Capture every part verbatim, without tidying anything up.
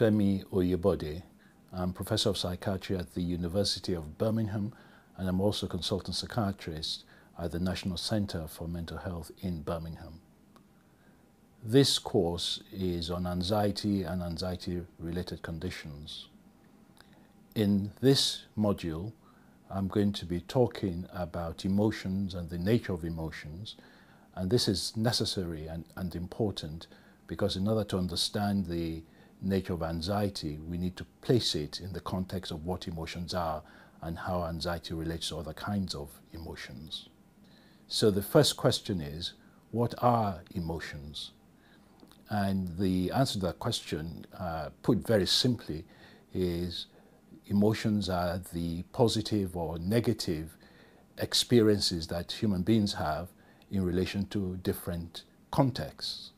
Femi Oyebode. I'm Professor of Psychiatry at the University of Birmingham, and I'm also a consultant psychiatrist at the National Centre for Mental Health in Birmingham. This course is on anxiety and anxiety-related conditions. In this module, I'm going to be talking about emotions and the nature of emotions, and this is necessary and, and important because in order to understand the nature of anxiety, we need to place it in the context of what emotions are and how anxiety relates to other kinds of emotions. So the first question is, what are emotions? And the answer to that question, uh, put very simply, is emotions are the positive or negative experiences that human beings have in relation to different contexts.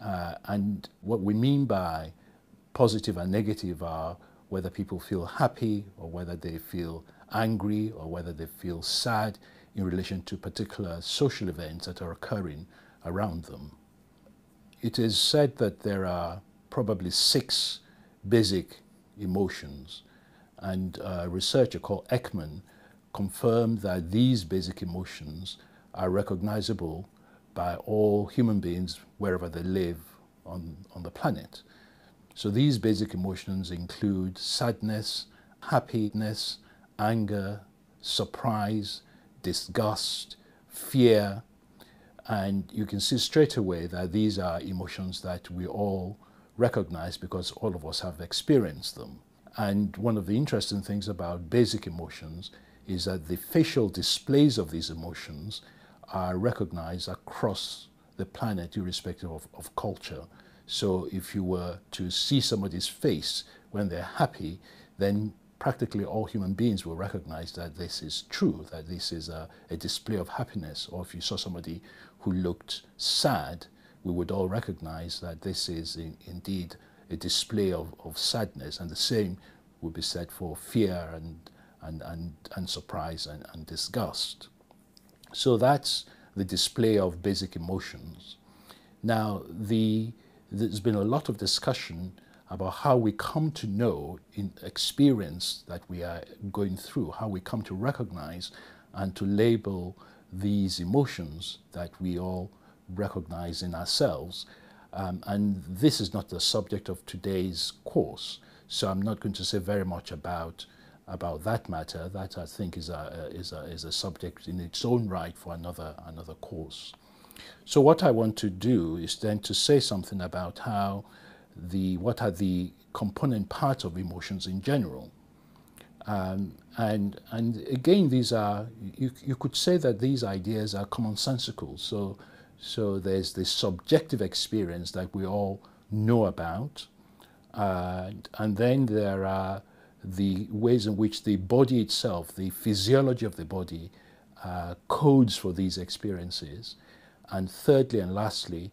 Uh, and what we mean by positive and negative are whether people feel happy or whether they feel angry or whether they feel sad in relation to particular social events that are occurring around them. It is said that there are probably six basic emotions, and a researcher called Ekman confirmed that these basic emotions are recognizable by all human beings wherever they live on, on the planet. So these basic emotions include sadness, happiness, anger, surprise, disgust, fear, and you can see straight away that these are emotions that we all recognize because all of us have experienced them. And one of the interesting things about basic emotions is that the facial displays of these emotions are recognized across the planet irrespective of, of culture. So if you were to see somebody's face when they're happy, then practically all human beings will recognize that this is true, that this is a, a display of happiness. Or if you saw somebody who looked sad, we would all recognize that this is in, indeed a display of, of sadness. And the same would be said for fear and, and, and, and surprise and, and disgust. So that's the display of basic emotions. Now, the, there's been a lot of discussion about how we come to know in experience that we are going through, how we come to recognize and to label these emotions that we all recognize in ourselves. Um, and this is not the subject of today's course, so I'm not going to say very much about about that matter. That I think is a, is a, is a subject in its own right for another, another course. So what I want to do is then to say something about how the, what are the component parts of emotions in general. Um, and, and again, these are, you, you could say that these ideas are commonsensical. So, so there's this subjective experience that we all know about. Uh, and then there are the ways in which the body itself, the physiology of the body, uh, codes for these experiences. And thirdly and lastly,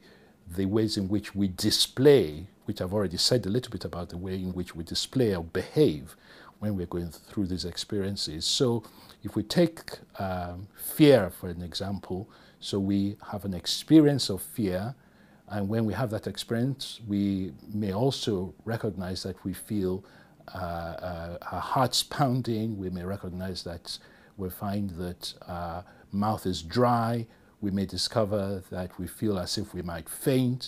the ways in which we display, which I've already said a little bit about the way in which we display or behave when we're going through these experiences. So if we take um, fear for an example, so we have an experience of fear, and when we have that experience, we may also recognize that we feel Uh, uh, our heart's pounding. We may recognize that we find that our mouth is dry. We may discover that we feel as if we might faint.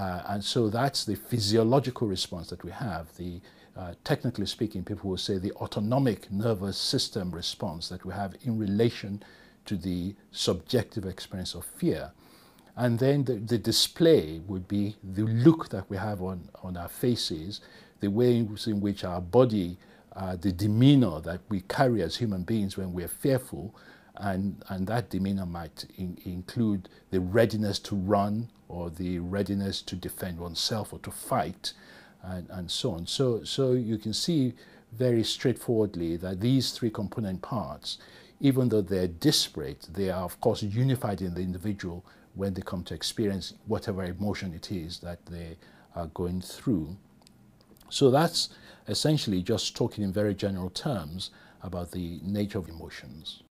Uh, and so that's the physiological response that we have. The, uh, technically speaking, people will say the autonomic nervous system response that we have in relation to the subjective experience of fear. And then the, the display would be the look that we have on, on our faces, the ways in which our body, uh, the demeanor that we carry as human beings when we're fearful, and, and that demeanor might in, include the readiness to run or the readiness to defend oneself or to fight, and, and so on. So, so you can see very straightforwardly that these three component parts, even though they're disparate, they are of course unified in the individual when they come to experience whatever emotion it is that they are going through. So that's essentially just talking in very general terms about the nature of emotions.